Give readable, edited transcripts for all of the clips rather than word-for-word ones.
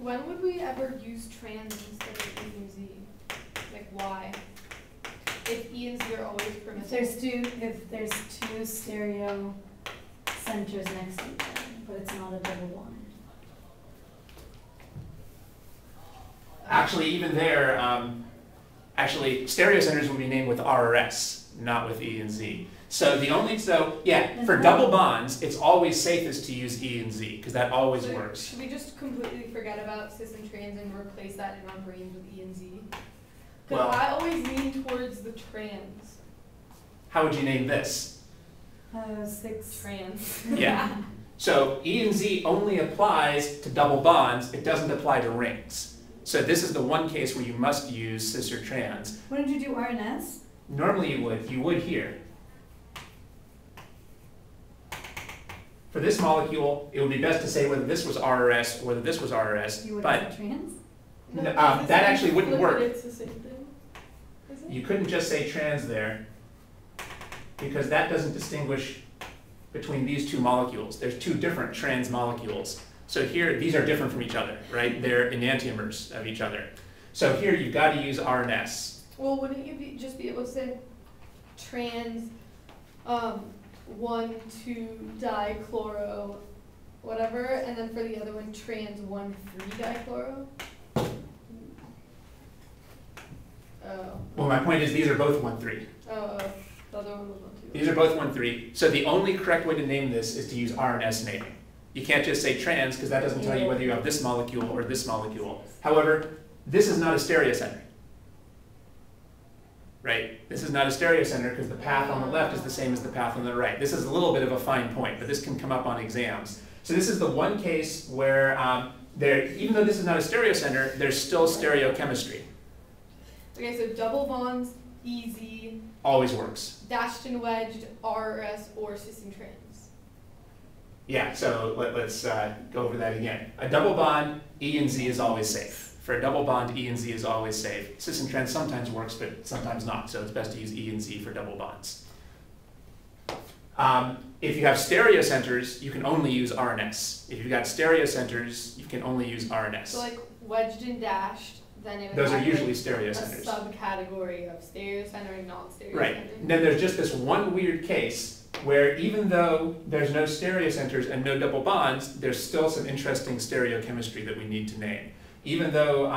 When would we ever use trans instead of E and Z? Like, why? If E and Z are always permissible. If there's two stereo centers next to each other, but it's not a double one. Actually, even there, actually, stereo centers would be named with RRS, not with E and Z. So for double bonds, it's always safest to use E and Z, because that always works. Should we just completely forget about cis and trans and replace that in our brains with E and Z? Because I always lean towards the trans. How would you name this? Six trans. Yeah. So E and Z only applies to double bonds. It doesn't apply to rings. So this is the one case where you must use cis or trans. Wouldn't you do R and S? Normally you would. You would here. For this molecule, it would be best to say whether this was RRS or whether this was RRS. You would say trans? No, that actually wouldn't work. It's the same thing. Is it? You couldn't just say trans there, because that doesn't distinguish between these two molecules. There's two different trans molecules. So here, these are different from each other, right? They're enantiomers of each other. So here, you've got to use R and S. Well, wouldn't you just be able to say trans 1,2-dichloro, whatever, and then for the other one, trans 1,3-dichloro? Oh. Well, my point is these are both 1,3. Oh, the other one was 1,2. These are both 1,3. So the only correct way to name this is to use R and S naming. You can't just say trans, because that doesn't tell you whether you have this molecule or this molecule. However, this is not a stereocenter. Right? This is not a stereocenter because the path on the left is the same as the path on the right. This is a little bit of a fine point, but this can come up on exams. So this is the one case where, even though this is not a stereocenter, there's still stereochemistry. Okay, so double bonds, easy. Always works. Dashed and wedged, RRS, or cis and trans. Yeah, so let's go over that again. A double bond, E and Z is always safe. For a double bond, E and Z is always safe. Cis and trans sometimes works, but sometimes not. So it's best to use E and Z for double bonds. If you have stereo centers, you can only use R and S. If you've got stereo centers, you can only use R and S. So like wedged and dashed, then it would those are usually stereo centers. A subcategory of stereo center and non-stereo center. Right. And then there's just this one weird case where even though there's no stereo centers and no double bonds, there's still some interesting stereochemistry that we need to name. Even though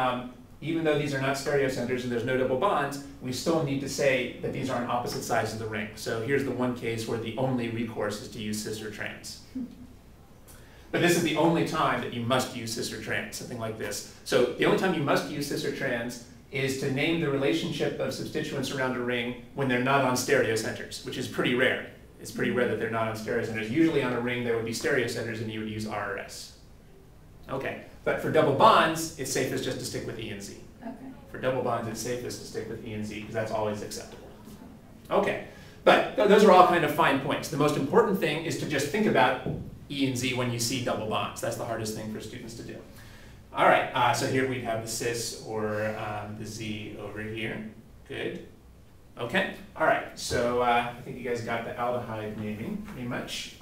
these are not stereocenters and there's no double bonds, we still need to say that these are on opposite sides of the ring. So here's the one case where the only recourse is to use cis or trans. But this is the only time that you must use cis or trans, something like this. So the only time you must use cis or trans is to name the relationship of substituents around a ring when they're not on stereocenters, which is pretty rare. It's pretty rare that they're not on stereocenters. Usually on a ring there would be stereocenters and you would use RRS. Okay. But for double bonds, it's safest just to stick with E and Z. Okay. For double bonds, it's safest to stick with E and Z because that's always acceptable. Okay. But those are all kind of fine points. The most important thing is to just think about E and Z when you see double bonds. That's the hardest thing for students to do. All right. So here we have the cis or the Z over here. Good. Okay. All right. So I think you guys got the aldehyde naming pretty much.